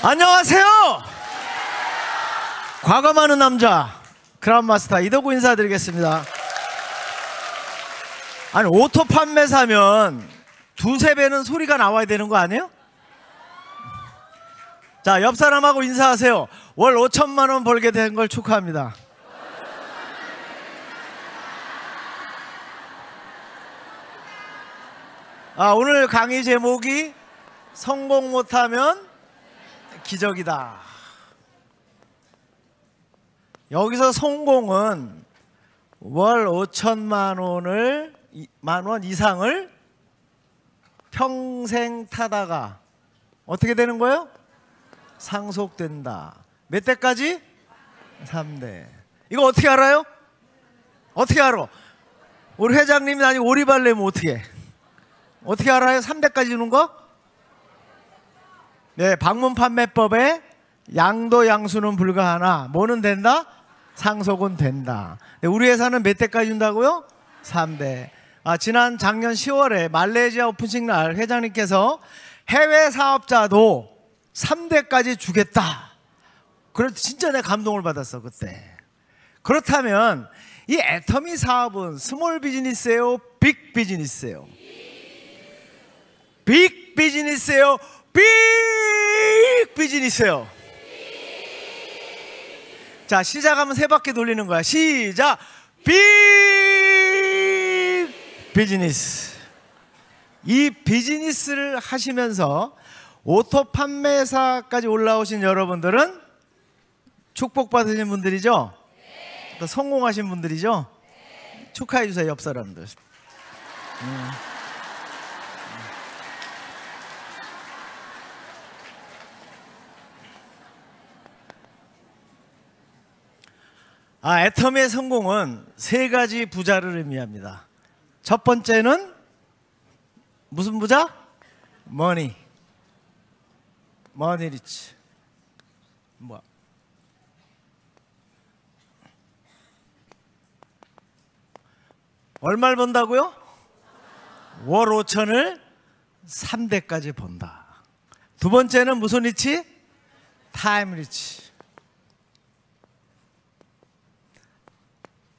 안녕하세요. 과거 많은 남자 그란마스터 이덕구 인사드리겠습니다. 아니 오토 판매사면 두세 배는 소리가 나와야 되는 거 아니에요? 자, 옆 사람하고 인사하세요. 월 5천만 원 벌게 된 걸 축하합니다. 아, 오늘 강의 제목이 성공 못하면 기적이다. 여기서 성공은 월 5천만 원 이상을 평생 타다가 어떻게 되는 거예요? 상속된다. 몇 대까지? 3대. 이거 어떻게 알아요? 어떻게 알아? 우리 회장님이 아니 오리발레면 어떻게 알아요? 3대까지 주는 거? 네, 방문판매법에 양도양수는 불가하나 뭐는 된다? 상속은 된다. 네, 우리 회사는 몇 대까지 준다고요? 3대. 아, 지난 작년 10월에 말레이시아 오픈식 날 회장님께서 해외 사업자도 3대까지 주겠다. 그래서 진짜 내가 감동을 받았어 그때. 그렇다면 이 애터미 사업은 스몰 비즈니스예요? 빅 비즈니스예요? 빅 비즈니스예요? 빅 비즈니스예요? 자, 시작하면 세 바퀴 돌리는 거야. 시작! 빅 비즈니스. 이 비즈니스를 하시면서 오토 판매사까지 올라오신 여러분들은 축복받으신 분들이죠? 네. 성공하신 분들이죠? 네. 축하해주세요, 옆 사람들. 아, 애터미의 성공은 세 가지 부자를 의미합니다. 첫 번째는 무슨 부자? 머니. 머니리치. 뭐야? 얼마를 번다고요? 월 5천을 3대까지 번다. 두 번째는 무슨 리치? 타임 리치.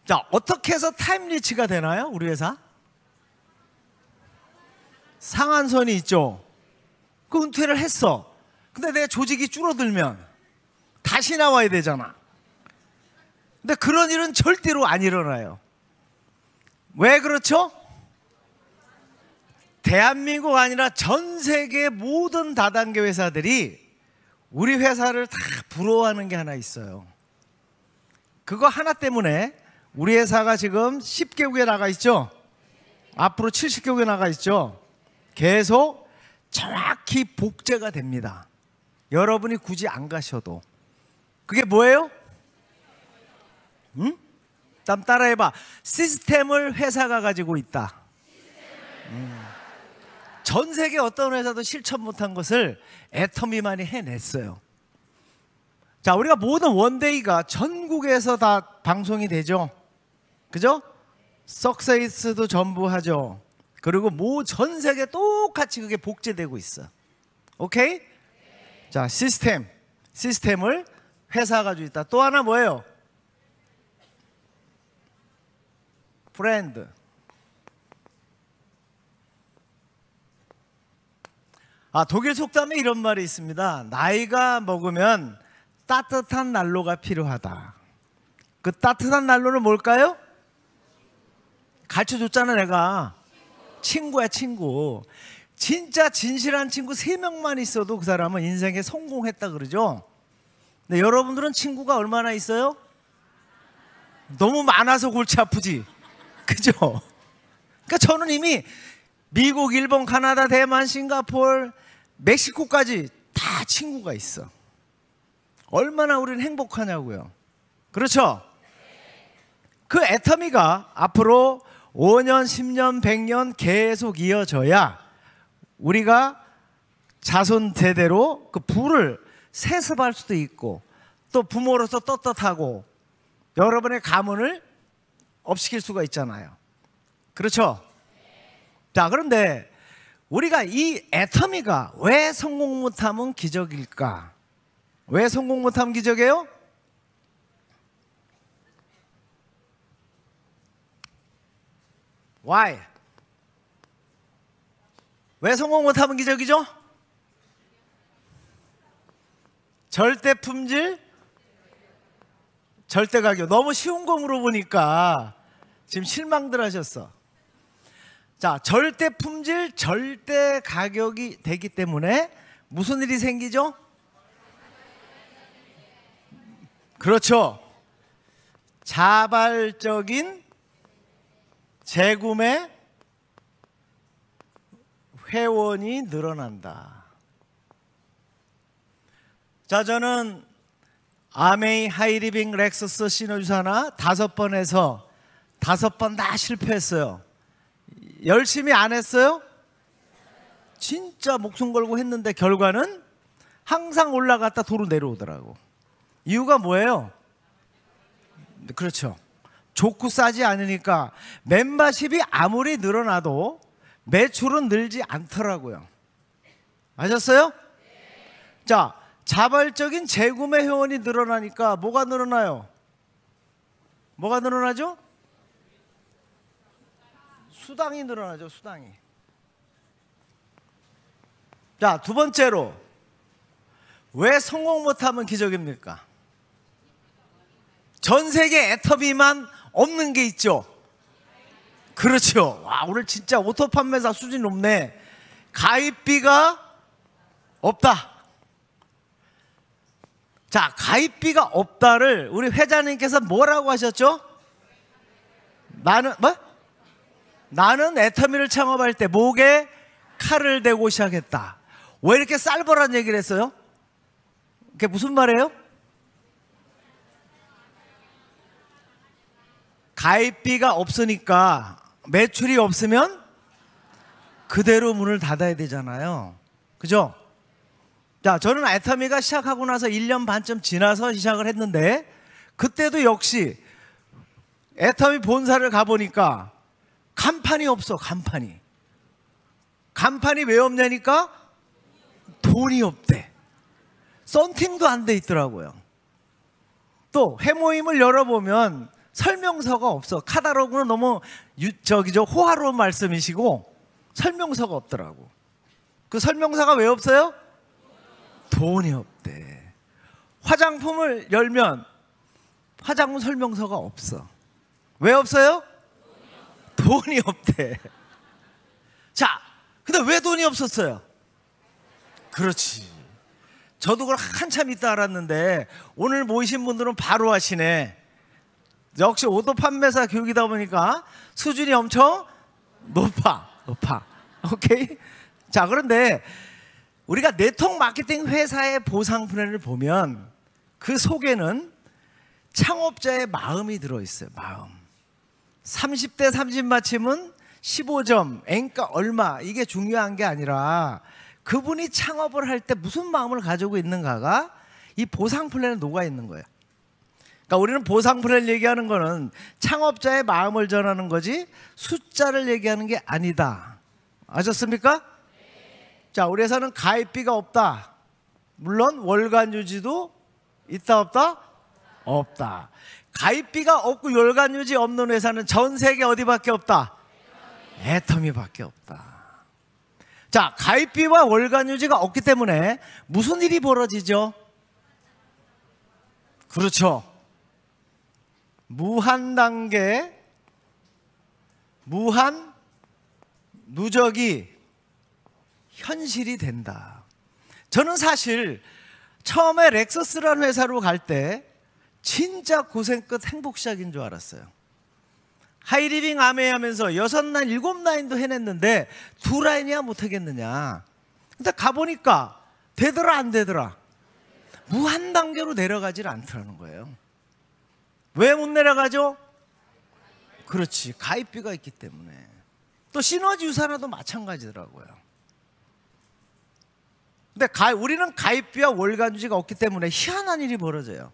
자, 어떻게 해서 타임 리치가 되나요? 우리 회사? 상한선이 있죠. 그 은퇴를 했어. 근데 내 조직이 줄어들면 다시 나와야 되잖아. 근데 그런 일은 절대로 안 일어나요. 왜 그렇죠? 대한민국 아니라 전 세계 모든 다단계 회사들이 우리 회사를 다 부러워하는 게 하나 있어요. 그거 하나 때문에 우리 회사가 지금 10개국에 나가 있죠. 앞으로 70개국에 나가 있죠. 계속 정확히 복제가 됩니다. 여러분이 굳이 안 가셔도. 그게 뭐예요? 응? 다음 따라해봐. 시스템을 회사가 가지고 있다. 전 세계 어떤 회사도 실천 못한 것을 애터미만이 해냈어요. 자, 우리가 모든 원데이가 전국에서 다 방송이 되죠. 그죠? 석세이스도 전부 하죠. 그리고 뭐 전 세계 똑같이 그게 복제되고 있어. 오케이? 자, 시스템을 회사가 가지고 있다. 또 하나 뭐예요? 브랜드. 아, 독일 속담에 이런 말이 있습니다. 나이가 먹으면 따뜻한 난로가 필요하다. 그 따뜻한 난로는 뭘까요? 가르쳐줬잖아 내가. 친구야, 친구. 진짜 진실한 친구 3명만 있어도 그 사람은 인생에 성공했다 그러죠. 근데 여러분들은 친구가 얼마나 있어요? 너무 많아서 골치 아프지. 그죠? 그러니까 저는 이미 미국, 일본, 카나다, 대만, 싱가포르, 멕시코까지 다 친구가 있어. 얼마나 우리는 행복하냐고요. 그렇죠? 그 애터미가 앞으로 5년, 10년, 100년 계속 이어져야 우리가 자손 대대로 그 부를 세습할 수도 있고 또 부모로서 떳떳하고 여러분의 가문을 업시킬 수가 있잖아요. 그렇죠? 자, 그런데 우리가 이 애터미가 왜 성공 못하면 기적일까? 왜 성공 못하면 기적이에요? Why? 왜 성공 못하면 기적이죠? 절대 품질, 절대 가격. 너무 쉬운 거 물어보니까 지금 실망들 하셨어. 자, 절대 품질, 절대 가격이 되기 때문에 무슨 일이 생기죠? 그렇죠. 자발적인 재구매 회원이 늘어난다. 자, 저는 아메이, 하이리빙, 렉서스, 시너지 산하 5번 해서 5번 다 실패했어요. 열심히 안 했어요? 진짜 목숨 걸고 했는데 결과는 항상 올라갔다 도로 내려오더라고. 이유가 뭐예요? 그렇죠. 좋고 싸지 않으니까 멤버십이 아무리 늘어나도 매출은 늘지 않더라고요. 아셨어요? 자, 자발적인 재구매 회원이 늘어나니까 뭐가 늘어나요? 뭐가 늘어나죠? 수당이 늘어나죠, 수당이. 자, 두 번째로 왜 성공 못하면 기적입니까? 전 세계 애터미만 없는 게 있죠. 그렇죠. 와, 오늘 진짜 오토 판매사 수준이 높네. 가입비가 없다. 자, 가입비가 없다를 우리 회장님께서 뭐라고 하셨죠? 나는 뭐? 나는 애터미를 창업할 때 목에 칼을 대고 시작했다. 왜 이렇게 쌀벌한 얘기를 했어요? 그게 무슨 말이에요? 가입비가 없으니까 매출이 없으면 그대로 문을 닫아야 되잖아요. 그죠? 자, 저는 애터미가 시작하고 나서 1년 반쯤 지나서 시작을 했는데 그때도 역시 애터미 본사를 가보니까 간판이 없어. 간판이. 간판이 왜 없냐니까 돈이 없대. 썬팅도 안 돼 있더라고요. 또 회모임을 열어보면 설명서가 없어. 카다로그는 너무 호화로운 말씀이시고 설명서가 없더라고. 그 설명서가 왜 없어요? 돈이 없대. 화장품을 열면 화장품 설명서가 없어. 왜 없어요? 돈이 없대. 자, 근데 왜 돈이 없었어요? 그렇지. 저도 그걸 한참 있다 알았는데 오늘 모이신 분들은 바로 아시네. 역시 오토 판매사 교육이다 보니까 수준이 엄청 높아. 오케이? 자, 그런데 우리가 네트워크 마케팅 회사의 보상 플랜을 보면 그 속에는 창업자의 마음이 들어있어요. 마음. 30대 30 맞춤은 15점, N가 얼마, 이게 중요한 게 아니라 그분이 창업을 할 때 무슨 마음을 가지고 있는가가 이 보상 플랜에 녹아 있는 거예요. 그러니까 우리는 보상 플랜 얘기하는 거는 창업자의 마음을 전하는 거지 숫자를 얘기하는 게 아니다. 아셨습니까? 자, 우리 회사는 가입비가 없다. 물론 월간 유지도 있다 없다? 없다. 가입비가 없고 월간 유지 없는 회사는 전 세계 어디밖에 없다? 애터미밖에 없다. 자, 가입비와 월간 유지가 없기 때문에 무슨 일이 벌어지죠? 그렇죠. 무한 단계, 무한 누적이 현실이 된다. 저는 사실 처음에 렉서스라는 회사로 갈 때 진짜 고생 끝 행복 시작인 줄 알았어요. 하이리빙 아메이 하면서 6라인, 7라인도 해냈는데 2라인이야 못하겠느냐. 근데 가보니까 되더라 안 되더라. 무한 단계로 내려가질 않더라는 거예요. 왜 못 내려가죠? 그렇지. 가입비가 있기 때문에. 또 시너지 유산화도 마찬가지더라고요. 근데 우리는 가입비와 월간 유지가 없기 때문에 희한한 일이 벌어져요.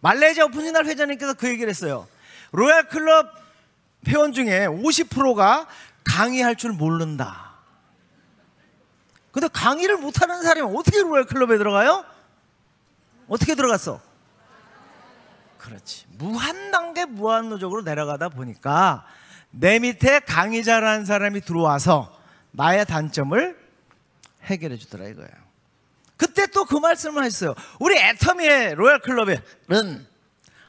말레이시아 오픈인 날 회장님께서 그 얘기를 했어요. 로얄클럽 회원 중에 50%가 강의할 줄 모른다. 근데 강의를 못하는 사람이 어떻게 로얄클럽에 들어가요? 어떻게 들어갔어? 그렇지. 무한단계 무한노적으로 내려가다 보니까 내 밑에 강의자라는 사람이 들어와서 나의 단점을 해결해 주더라 이거야. 그때 또 그 말씀을 했어요. 우리 애터미의 로얄클럽에는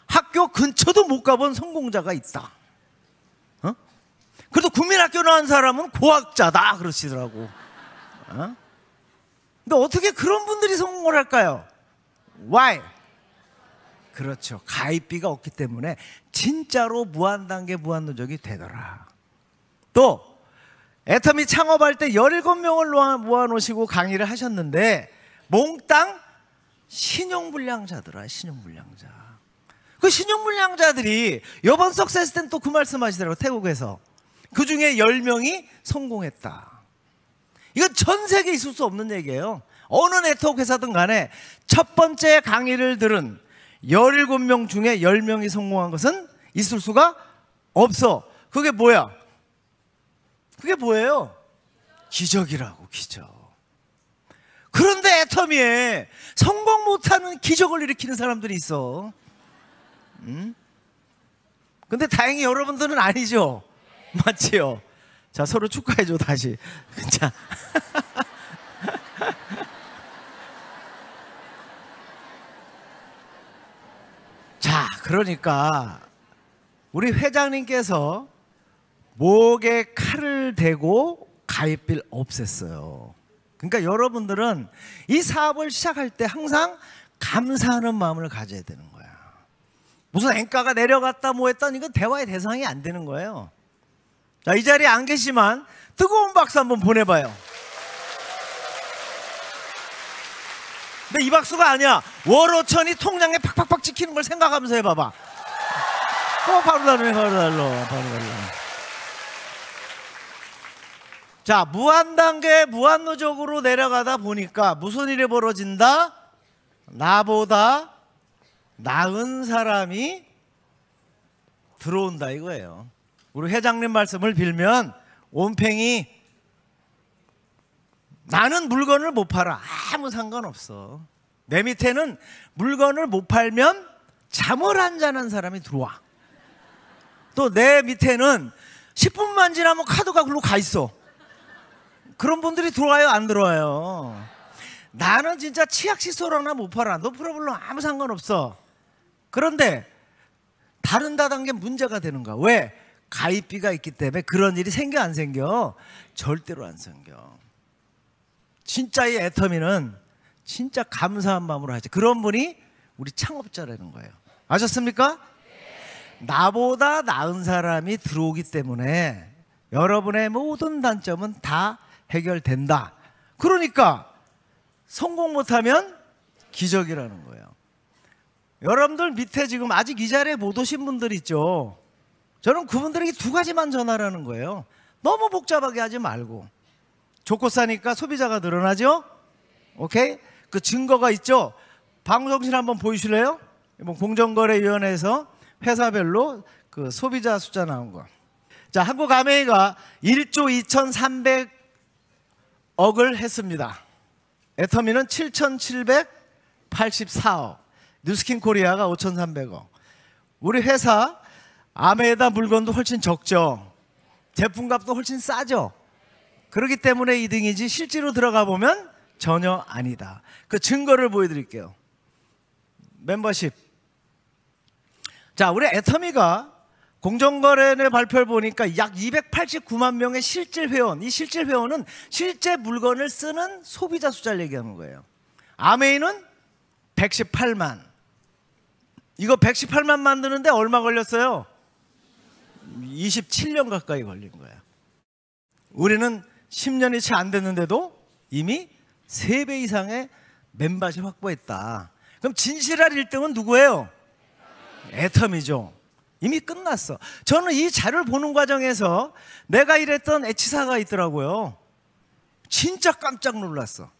학교 근처도 못 가본 성공자가 있다. 어? 그래도 국민학교 나온 사람은 고학자다 그러시더라고. 어? 근데 어떻게 그런 분들이 성공을 할까요? Why? 그렇죠. 가입비가 없기 때문에 진짜로 무한단계 무한노적이 되더라. 또 애터미 창업할 때 17명을 모아놓으시고 강의를 하셨는데 몽땅 신용불량자더라. 신용불량자. 그 신용불량자들이 여번 석세스 때는 또 그 말씀하시더라고. 태국에서 그 중에 10명이 성공했다. 이건 전 세계에 있을 수 없는 얘기예요. 어느 네트워크 회사든 간에 첫 번째 강의를 들은 17명 중에 10명이 성공한 것은 있을 수가 없어. 그게 뭐야? 그게 뭐예요? 기적이라고. 기적. 그런데 애터미에 성공 못하는 기적을 일으키는 사람들이 있어. 근데 다행히 여러분들은 아니죠? 맞지요? 자, 서로 축하해줘, 다시. 자. 자, 그러니까 우리 회장님께서 목에 칼을 대고 가입비를 없앴어요. 그러니까 여러분들은 이 사업을 시작할 때 항상 감사하는 마음을 가져야 되는 거야. 무슨 앵가가 내려갔다 뭐 했다, 이건 대화의 대상이 안 되는 거예요. 자, 이 자리에 안 계시만 뜨거운 박수 한번 보내봐요. 근데 이 박수가 아니야. 월호천이 통장에 팍팍팍 찍히는 걸 생각하면서 해봐봐. 바로 달러, 바로 달러, 바로 달러. 자, 무한단계 무한노적으로 내려가다 보니까 무슨 일이 벌어진다? 나보다 나은 사람이 들어온다 이거예요. 우리 회장님 말씀을 빌면 온팽이 나는 물건을 못 팔아. 아무 상관없어. 내 밑에는 물건을 못 팔면 잠을 안 자는 사람이 들어와. 또 내 밑에는 10분만 지나면 카드가 글로 가 있어. 그런 분들이 들어와요, 안 들어와요? 나는 진짜 치약칫솔 하나 못 팔아. 너 프로블럼 아무 상관없어. 그런데 다른 다단계 문제가 되는가? 왜? 가입비가 있기 때문에. 그런 일이 생겨 안 생겨? 절대로 안 생겨. 진짜 이 애터미는 진짜 감사한 마음으로 하지. 그런 분이 우리 창업자라는 거예요. 아셨습니까? 네. 나보다 나은 사람이 들어오기 때문에 여러분의 모든 단점은 다 해결된다. 그러니까 성공 못하면 기적이라는 거예요. 여러분들 밑에 지금 아직 이 자리에 못 오신 분들 있죠? 저는 그분들에게 두 가지만 전하라는 거예요. 너무 복잡하게 하지 말고. 좋고 싸니까 소비자가 늘어나죠? 오케이? 그 증거가 있죠? 방송실 한번 보여주실래요? 공정거래위원회에서 회사별로 그 소비자 숫자 나온 거. 자, 한국 아메이가 1조 2,300억을 했습니다. 애터미는 7,784억. 뉴스킨 코리아가 5,300억. 우리 회사 아메에다 물건도 훨씬 적죠. 제품값도 훨씬 싸죠. 그렇기 때문에 2등이지 실제로 들어가 보면 전혀 아니다. 그 증거를 보여드릴게요. 멤버십. 자, 우리 애터미가 공정거래위원회 발표를 보니까 약 289만 명의 실질 회원. 이 실질 회원은 실제 물건을 쓰는 소비자 숫자를 얘기하는 거예요. 아메이는 118만. 이거 118만 만드는데 얼마 걸렸어요? 27년 가까이 걸린 거야. 우리는 10년이 채 안 됐는데도 이미 3배 이상의 멤버십 확보했다. 그럼 진실한 1등은 누구예요? 애터미죠. 이미 끝났어. 저는 이 자료를 보는 과정에서 내가 일했던 H사가 있더라고요. 진짜 깜짝 놀랐어.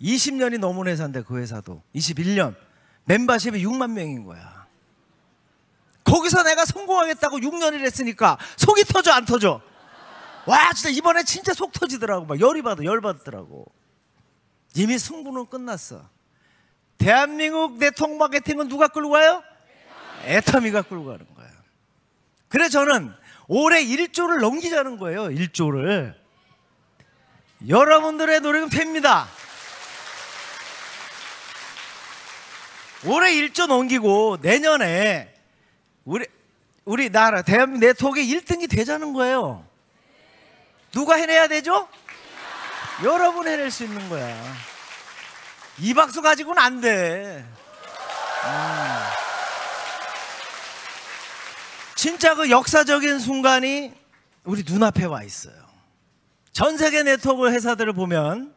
20년이 넘은 회사인데 그 회사도 21년 멤버십이 6만 명인 거야. 거기서 내가 성공하겠다고 6년을 했으니까 속이 터져 안 터져? 와, 진짜 이번에 진짜 속 터지더라고. 막 열이 받아, 열받더라고. 이미 승부는 끝났어. 대한민국 네트워크 마케팅은 누가 끌고 가요? 애터미가 끌고 가는 거예요. 그래서 저는 올해 1조를 넘기자는 거예요. 1조를. 여러분들의 노력은 됩니다. 올해 1조 넘기고 내년에 우리 나라 대한민국 네트워크 1등이 되자는 거예요. 누가 해내야 되죠? 여러분 해낼 수 있는 거야. 이 박수 가지고는 안 돼. 진짜 그 역사적인 순간이 우리 눈앞에 와 있어요. 전 세계 네트워크 회사들을 보면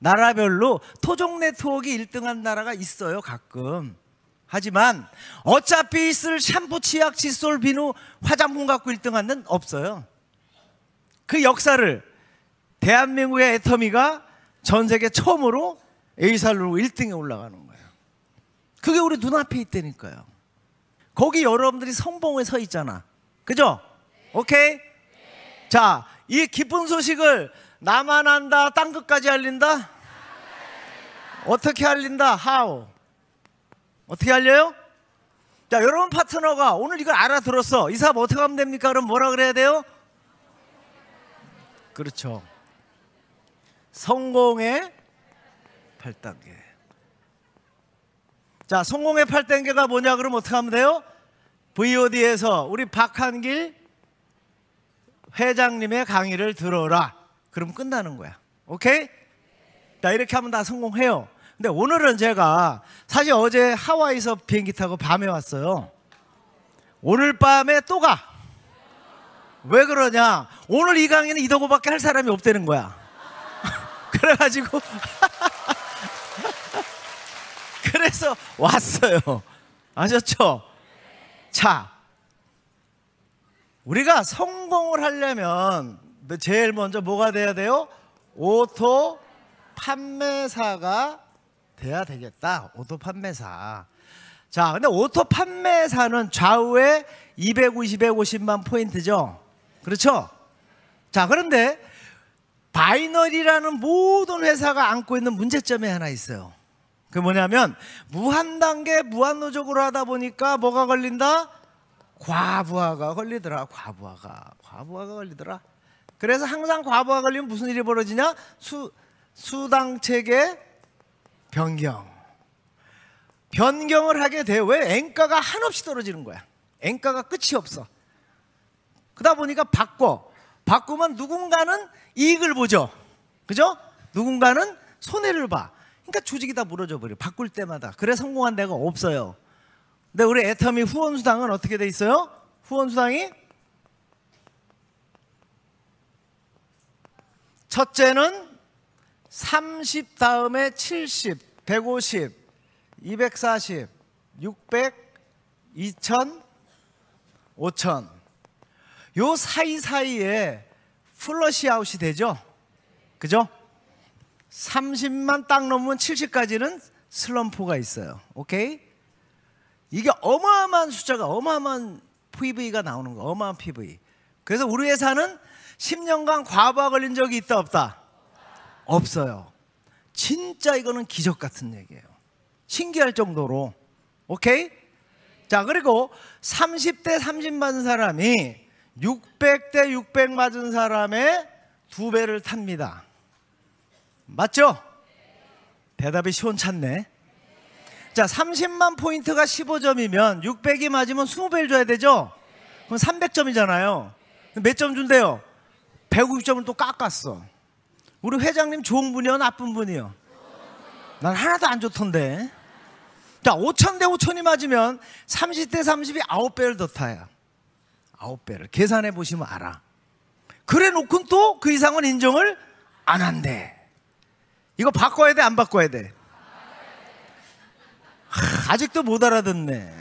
나라별로 토종 네트워크 1등한 나라가 있어요, 가끔. 하지만 어차피 쓸 샴푸, 치약, 칫솔, 비누, 화장품 갖고 1등한 데는 없어요. 그 역사를 대한민국의 애터미가 전 세계 처음으로 A사를 누르고 1등에 올라가는 거예요. 그게 우리 눈앞에 있다니까요. 거기 여러분들이 선봉에 서 있잖아. 그죠? 오케이? 자, 이 기쁜 소식을 나만 안다, 땅 끝까지 알린다? 어떻게 알린다? How? 어떻게 알려요? 자, 여러분 파트너가 오늘 이걸 알아들었어. 이 사업 어떻게 하면 됩니까? 그럼 뭐라 그래야 돼요? 그렇죠. 성공의 8단계. 자, 성공의 8단계가 뭐냐 그럼 어떻게 하면 돼요? VOD에서 우리 박한길 회장님의 강의를 들어라. 그럼 끝나는 거야. 오케이? 자, 이렇게 하면 다 성공해요. 근데 오늘은 제가 사실 어제 하와이에서 비행기 타고 밤에 왔어요. 오늘 밤에 또 가. 왜 그러냐? 오늘 이 강의는 이덕구밖에 할 사람이 없다는 거야. 그래가지고 그래서 왔어요. 아셨죠? 자, 우리가 성공을 하려면 제일 먼저 뭐가 돼야 돼요? 오토 판매사가 돼야 되겠다. 오토 판매사. 자, 근데 오토 판매사는 좌우에 250만 포인트죠. 그렇죠? 자, 그런데 바이너리라는 모든 회사가 안고 있는 문제점이 하나 있어요. 그게 뭐냐면 무한단계 무한노적으로 하다 보니까 뭐가 걸린다? 과부하가 걸리더라. 과부하가 걸리더라. 그래서 항상 과부하 걸리면 무슨 일이 벌어지냐? 수당체계 변경을 하게 돼. 왜? N가가 한없이 떨어지는 거야. N가가 끝이 없어. 그러다 보니까 바꾸면 누군가는 이익을 보죠. 그죠? 누군가는 손해를 봐. 그러니까 조직이 다 무너져 버려. 바꿀 때마다. 그래 성공한 데가 없어요. 근데 우리 애터미 후원수당은 어떻게 돼 있어요? 후원수당이 첫째는 30 다음에 70, 150, 240, 600, 2000, 5000. 요 사이사이에 플러시 아웃이 되죠. 그죠? 30만 딱 넘으면 70까지는 슬럼프가 있어요. 오케이? 이게 어마어마한 숫자가, 어마어마한 PV가 나오는 거예요. 어마어마한 PV. 그래서 우리 회사는 10년간 과부하 걸린 적이 있다 없다? 없어요. 진짜 이거는 기적 같은 얘기예요. 신기할 정도로. 오케이? 자, 그리고 30대 30 맞은 사람이 600대 600 맞은 사람의 2배를 탑니다. 맞죠? 대답이 시원찮네. 자, 30만 포인트가 15점이면 600이 맞으면 20배를 줘야 되죠? 그럼 300점이잖아요. 몇 점 준대요? 150점을 또 깎았어. 우리 회장님 좋은 분이요? 나쁜 분이요? 난 하나도 안 좋던데. 자, 5,000대 5,000이 맞으면 30대 30이 9배를 더 타요. 9배를 계산해 보시면 알아. 그래 놓고는 또 그 이상은 인정을 안 한대. 이거 바꿔야 돼, 안 바꿔야 돼? 하, 아직도 못 알아듣네.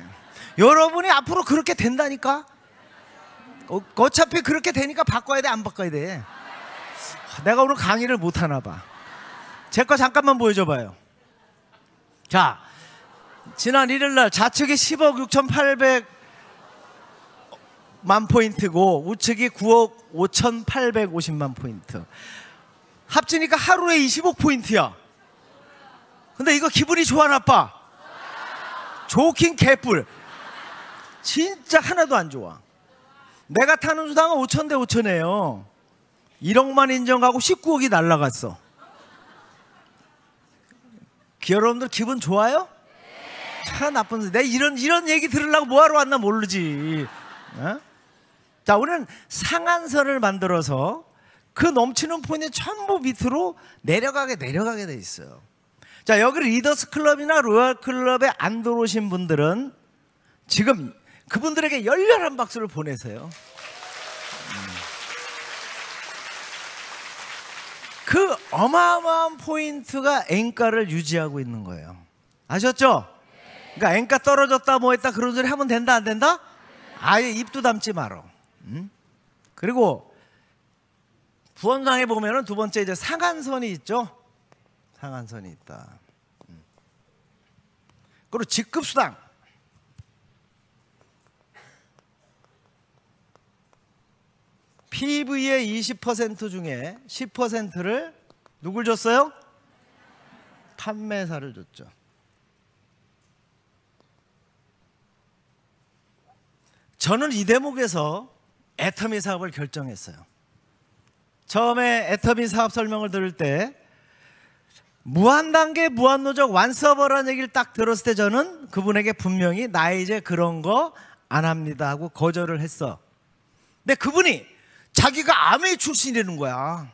여러분이 앞으로 그렇게 된다니까. 어차피 그렇게 되니까 바꿔야 돼, 안 바꿔야 돼? 내가 오늘 강의를 못 하나 봐. 제 거 잠깐만 보여줘봐요. 자, 지난 1일날 좌측이 10억 6,800 만 포인트고 우측이 9억 5,850만 포인트. 합치니까 하루에 20억 포인트야. 근데 이거 기분이 좋아 나빠? 좋긴 개뿔. 진짜 하나도 안 좋아. 내가 타는 수당은 5천 대 5천이에요. 1억만 인정하고 19억이 날라갔어. 여러분들 기분 좋아요? 참 나쁜데 내가 이런 얘기 들으려고 뭐하러 왔나 모르지. 어? 자, 우리는 상한선을 만들어서 그 넘치는 폰이 전부 밑으로 내려가게 돼 있어요. 자, 여기 리더스 클럽이나 로얄 클럽에 안 들어오신 분들은 지금 그분들에게 열렬한 박수를 보내세요. 그 어마어마한 포인트가 앵가를 유지하고 있는 거예요. 아셨죠? 그러니까 앵가 떨어졌다 뭐 했다 그런 소리 하면 된다 안 된다? 아예 입도 담지 말어. 그리고 부원장에 보면은 두 번째 이제 상한선이 있죠. 상한선이 있다. 그리고 직급수당. PV의 20% 중에 10%를 누굴 줬어요? 판매사를 줬죠. 저는 이 대목에서 애터미 사업을 결정했어요. 처음에 애터미 사업 설명을 들을 때 무한단계 무한누적 완서버라는 얘기를 딱 들었을 때 저는 그분에게 분명히 나 이제 그런 거 안 합니다 하고 거절을 했어. 근데 그분이 자기가 아메이 출신이라는 거야.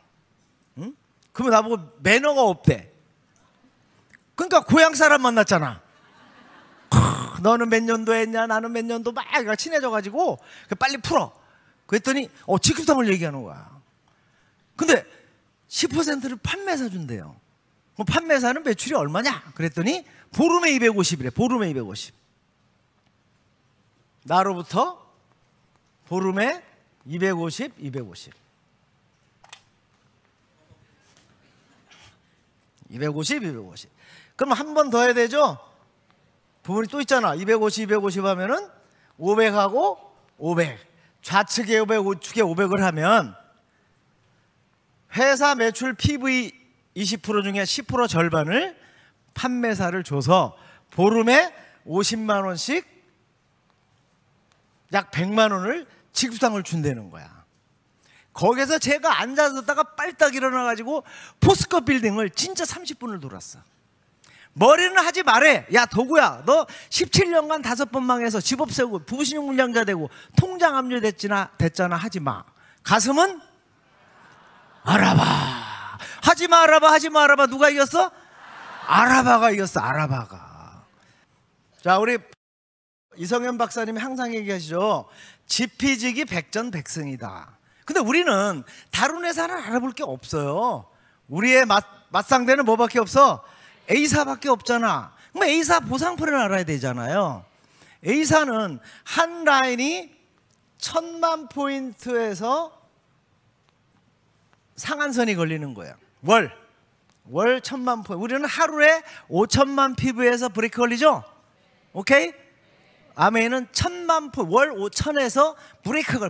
응? 그러면 나보고 매너가 없대. 그러니까 고향 사람 만났잖아. 너는 몇 년도 했냐 나는 몇 년도 막 친해져가지고 빨리 풀어. 그랬더니 직급상을 얘기하는 거야. 근데 10%를 판매사 준대요. 그럼 판매사는 매출이 얼마냐? 그랬더니 보름에 250이래. 보름에 250. 나로부터 보름에 250. 그럼 한 번 더 해야 되죠? 부분이 또 있잖아. 250 하면은 500하고 500. 좌측에 500, 우측에 500을 하면 회사 매출 PV 20% 중에 10% 절반을 판매사를 줘서 보름에 50만 원씩 약 100만 원을 직급상을 준다는 거야. 거기서 제가 앉아서다가 빨딱 일어나가지고 포스코 빌딩을 진짜 30분을 돌았어. 머리는 하지 말해. 야 도구야, 너 17년간 5번 망해서 집 없애고 부부신용 물량자 되고 통장 압류됐잖아. 하지 마. 가슴은 알아봐. 하지 마 알아봐. 누가 이겼어? 알아봐가 이겼어. 알아봐가. 자, 우리 이성현 박사님이 항상 얘기하시죠. 지피지기 백전백승이다. 근데 우리는 다른 회사는 알아볼 게 없어요. 우리의 맞상대는 뭐밖에 없어? A사밖에 없잖아. 그럼 A사 보상표를 알아야 되잖아요. A사는 한 라인이 1000만 포인트에서 상한선이 걸리는 거야. 월 1000만 포인트. 우리는 하루에 5000만 피부에서 브레이크 걸리죠? 오케이? 아메이는 1000만 포인트, 월 5000에서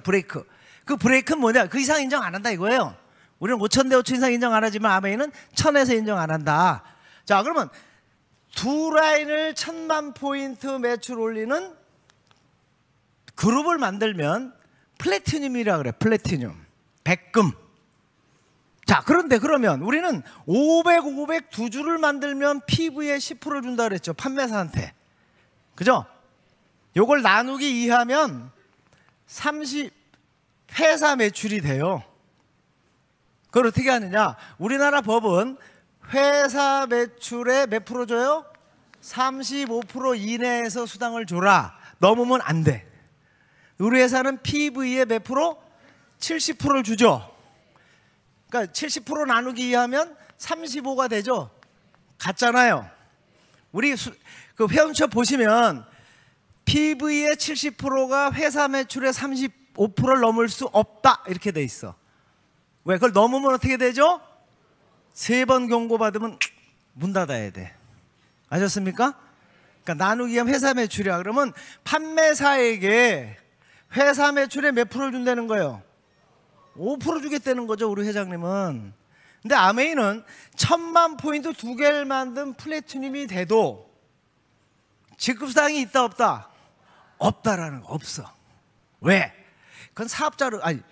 브레이크. 그 브레이크는 뭐냐? 그 이상 인정 안 한다 이거예요. 우리는 5000 대 5000 이상 인정 안 하지만 아메이는 1000에서 인정 안 한다. 자, 그러면 두 라인을 1000만 포인트 매출 올리는 그룹을 만들면 플래티늄이라 그래. 플래티늄. 백금. 자, 그런데 그러면 우리는 500 두 줄을 만들면 PV의 10%를 준다 그랬죠. 판매사한테. 그죠? 요걸 나누기 2하면 30회사 매출이 돼요. 그걸 어떻게 하느냐? 우리나라 법은 회사 매출에 몇 프로 줘요? 35% 이내에서 수당을 줘라. 넘으면 안 돼. 우리 회사는 PV의 몇 프로? 70%를 주죠. 그러니까 70% 나누기 2 하면 35가 되죠. 같잖아요. 우리 그 회원처 보시면 PV의 70%가 회사 매출의 35%를 넘을 수 없다. 이렇게 돼 있어. 왜? 그걸 넘으면 어떻게 되죠? 3번 경고받으면 문 닫아야 돼. 아셨습니까? 그러니까 나누기 하면 회사 매출이야. 그러면 판매사에게 회사 매출에 몇 프로를 준다는 거예요? 5% 주겠다는 거죠, 우리 회장님은. 근데 아메이는 1000만 포인트 두 개를 만든 플래티늄이 돼도 직급상이 있다 없다? 없다라는 거. 없어. 왜? 그건 사업자로 아니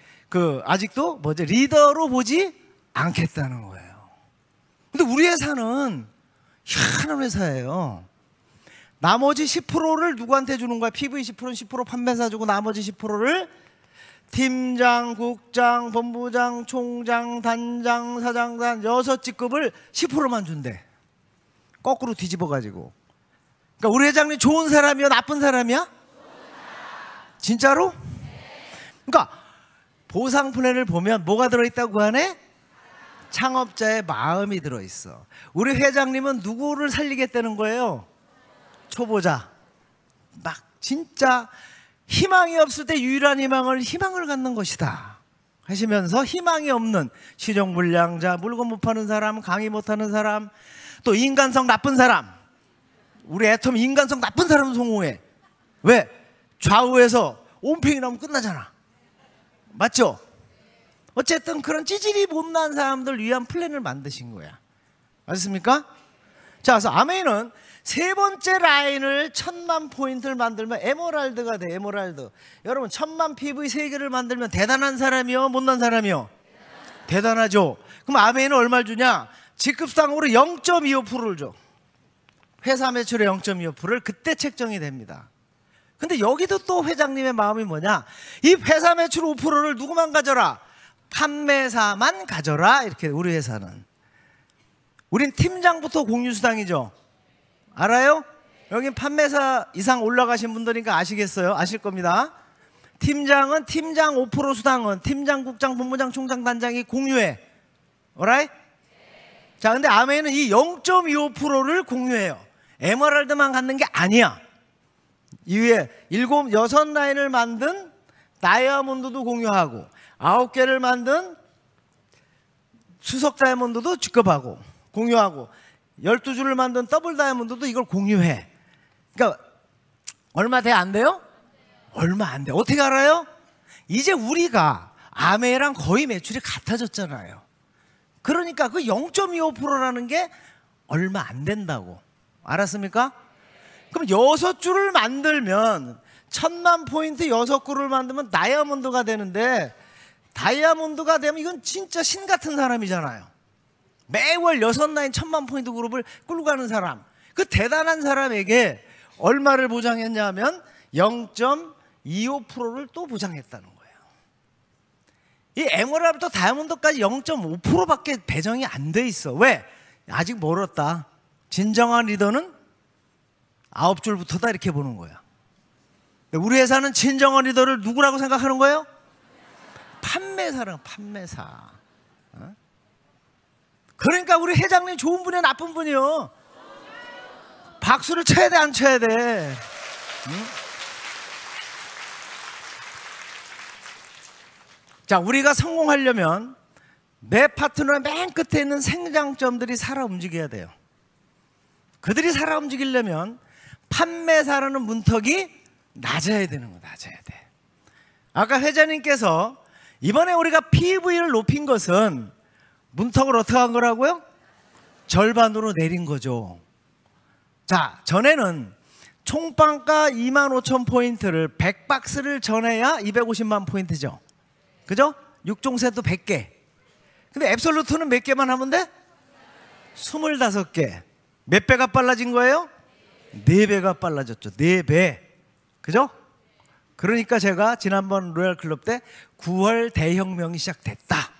아직도 뭐지 리더로 보지 않겠다는 거예요. 근데 우리 회사는 희한한 회사예요. 나머지 10%를 누구한테 주는 거야? PV 10%는 10% 판매사 주고 나머지 10%를 팀장, 국장, 본부장, 총장, 단장, 사장단 6직급을 10%만 준대. 거꾸로 뒤집어 가지고. 그러니까 우리 회장님 좋은 사람이야? 나쁜 사람이야? 진짜로? 그러니까 보상 플랜을 보면 뭐가 들어있다고 하네? 창업자의 마음이 들어있어. 우리 회장님은 누구를 살리겠다는 거예요? 초보자. 막 진짜 희망이 없을 때 유일한 희망을 갖는 것이다 하시면서, 희망이 없는 시종 불량자, 물건 못 파는 사람, 강의 못 하는 사람, 또 인간성 나쁜 사람. 우리 애터미 인간성 나쁜 사람은 성공해. 왜? 좌우에서 온팽이 나오면 끝나잖아. 맞죠? 어쨌든 그런 찌질이 못난 사람들 위한 플랜을 만드신 거야. 맞습니까? 자, 그래서 아메이는 세 번째 라인을 1000만 포인트를 만들면 에메랄드가 돼. 에메랄드. 여러분 1000만 PV 3개를 만들면 대단한 사람이요? 못난 사람이요? 대단하죠. 그럼 아메이는 얼마를 주냐? 직급상으로 0.25%를 줘. 회사 매출의 0.25%를 그때 책정이 됩니다. 근데 여기도 또 회장님의 마음이 뭐냐? 이 회사 매출 5%를 누구만 가져라? 판매사만 가져라. 이렇게 우리 회사는. 우린 팀장부터 공유수당이죠. 알아요? 여긴 판매사 이상 올라가신 분들이니까 아시겠어요? 아실 겁니다. 팀장은 팀장 5% 수당은 팀장, 국장, 본부장, 총장, 단장이 공유해. Alright? 자, 근데 아메이는 이 0.25%를 공유해요. 에메랄드만 갖는 게 아니야. 이외에 6라인을 만든 다이아몬드도 공유하고 9개를 만든 수석 다이아몬드도 직급하고 공유하고 12줄을 만든 더블 다이아몬드도 이걸 공유해. 그러니까 얼마 돼? 안 돼요? 얼마 안 돼. 어떻게 알아요? 이제 우리가 아메이랑 거의 매출이 같아졌잖아요. 그러니까 그 0.25%라는 게 얼마 안 된다고. 알았습니까? 그럼 6줄을 만들면 1000만 포인트 6그루를 만들면 다이아몬드가 되는데, 다이아몬드가 되면 이건 진짜 신 같은 사람이잖아요. 매월 6라인 1000만 포인트 그룹을 끌고 가는 사람. 그 대단한 사람에게 얼마를 보장했냐면 0.25%를 또 보장했다는 거예요. 이 에메랄드부터 다이아몬드까지 0.5%밖에 배정이 안 돼 있어. 왜? 아직 멀었다. 진정한 리더는 9줄부터다 이렇게 보는 거야. 우리 회사는 진정한 리더를 누구라고 생각하는 거예요? 판매사랑 판매사. 어? 그러니까 우리 회장님 좋은 분이야 나쁜 분이요? 박수를 쳐야 돼 안 쳐야 돼? 응? 자, 우리가 성공하려면 내 파트너의 맨 끝에 있는 생장점들이 살아 움직여야 돼요. 그들이 살아 움직이려면 판매사라는 문턱이 낮아야 되는 거. 낮아야 돼. 아까 회장님께서 이번에 우리가 PV를 높인 것은 문턱을 어떻게 한 거라고요? 절반으로 내린 거죠. 자, 전에는 총평가 25,000포인트를 100박스를 전해야 250만 포인트죠. 그죠? 6종 세트 100개. 근데 앱솔루트는 몇 개만 하면 돼? 25개. 몇 배가 빨라진 거예요? 4배가 빨라졌죠. 4배. 그죠? 그러니까 제가 지난번 로얄클럽 때 9월 대혁명이 시작됐다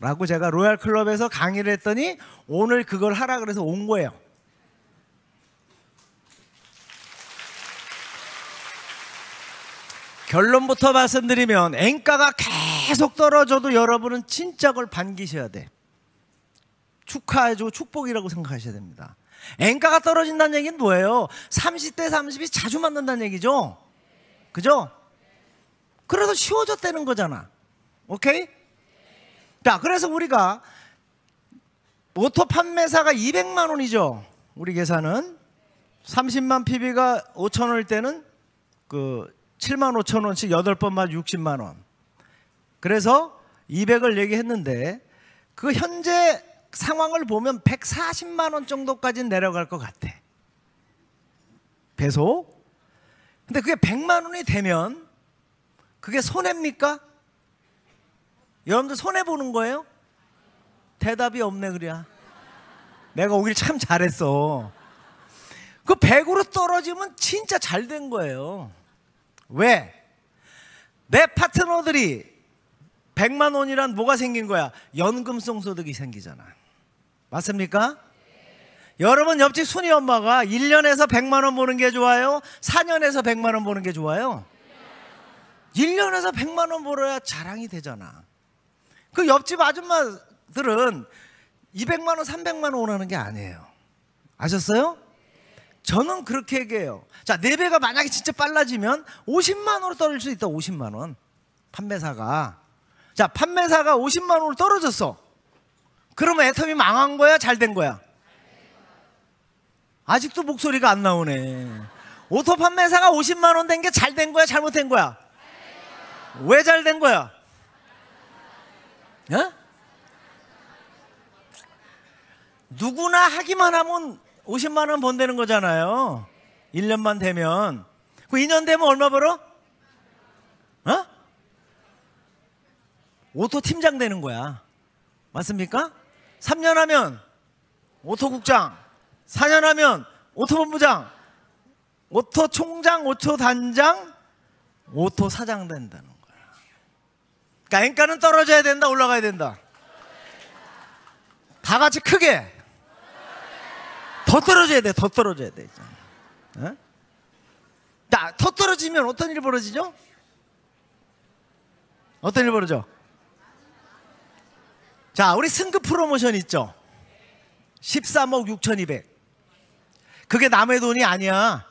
라고 제가 로얄클럽에서 강의를 했더니 오늘 그걸 하라 그래서 온 거예요. 결론부터 말씀드리면 엔가가 계속 떨어져도 여러분은 진짜 그걸 반기셔야 돼. 축하해주고 축복이라고 생각하셔야 됩니다. 엔가가 떨어진다는 얘기는 뭐예요? 30대 30이 자주 만난다는 얘기죠. 그죠? 그래서 쉬워졌다는 거잖아. 오케이? 자, 그래서 우리가 오토 판매사가 200만 원이죠. 우리 계산은 30만 PB가 5천 원일 때는 그 7만 5천 원씩 8번만 60만 원. 그래서 200을 얘기했는데 그 현재 상황을 보면 140만 원 정도까지 내려갈 것 같아. 배속. 근데 그게 100만 원이 되면 그게 손해입니까? 여러분들 손해보는 거예요? 대답이 없네. 그래야 내가 오길 참 잘했어. 그 100으로 떨어지면 진짜 잘 된 거예요. 왜? 내 파트너들이 100만 원이란 뭐가 생긴 거야? 연금성 소득이 생기잖아. 맞습니까? 여러분, 옆집 순이 엄마가 1년에서 100만 원 버는 게 좋아요? 4년에서 100만 원 버는 게 좋아요? 1년에서 100만 원 벌어야 자랑이 되잖아. 그 옆집 아줌마들은 200만 원, 300만 원 원하는 게 아니에요. 아셨어요? 저는 그렇게 얘기해요. 자, 4배가 만약에 진짜 빨라지면 50만 원으로 떨어질 수 있다. 50만 원. 판매사가. 자, 판매사가 50만 원으로 떨어졌어. 그러면 애텀이 망한 거야? 잘 된 거야? 아직도 목소리가 안 나오네. 오토 판매사가 50만 원 된 게 잘 된 거야? 잘못된 거야? 왜 잘 된 거야? 예? 누구나 하기만 하면 50만 원 번다는 거잖아요. 1년만 되면. 그 2년 되면 얼마 벌어? 어? 오토 팀장 되는 거야. 맞습니까? 3년 하면 오토 국장, 4년 하면 오토 본부장, 오토 총장, 오토 단장, 오토 사장 된다는 거야. 그러니까 엔가는 떨어져야 된다, 올라가야 된다. 다 같이 크게. 더 떨어져야 돼, 더 떨어져야 돼. 어? 나, 더 떨어지면 어떤 일이 벌어지죠? 어떤 일이 벌어져? 자, 우리 승급 프로모션 있죠? 13억 6,200. 그게 남의 돈이 아니야.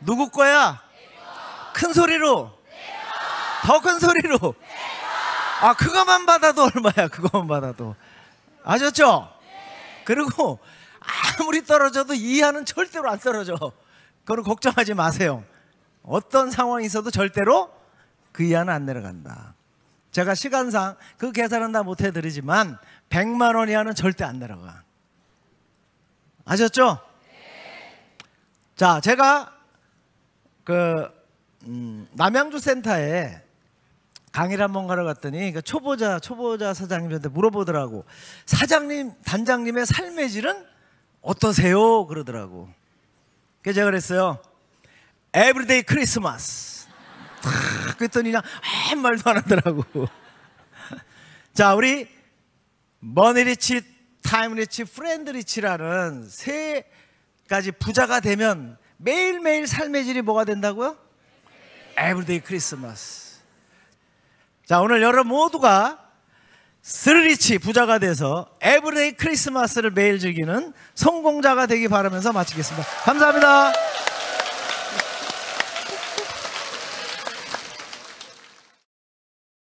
누구 거야? 큰 소리로. 더 큰 소리로. 아, 그거만 받아도 얼마야, 그거만 받아도. 아셨죠? 그리고 아무리 떨어져도 이하는 절대로 안 떨어져. 그건 걱정하지 마세요. 어떤 상황이 있어도 절대로 그 이하는 안 내려간다. 제가 시간상 그 계산은 다 못해드리지만 100만 원 이하는 절대 안 내려가. 아셨죠? 자, 제가 남양주 센터에 강의를 한번 가러 갔더니 그 초보자 사장님한테 물어보더라고. 사장님, 단장님의 삶의 질은 어떠세요? 그러더라고. 그래서 제가 그랬어요. 에브리데이 크리스마스. 그랬더니 그냥 아무 말도 안 하더라고. 자, 우리 머니 리치, 타임 리치, 프렌드 리치라는 세 가지 부자가 되면 매일매일 삶의 질이 뭐가 된다고요? 에브리데이 크리스마스. 자, 오늘 여러분 모두가 스리치 부자가 돼서 에브리데이 크리스마스를 매일 즐기는 성공자가 되기 바라면서 마치겠습니다. 감사합니다.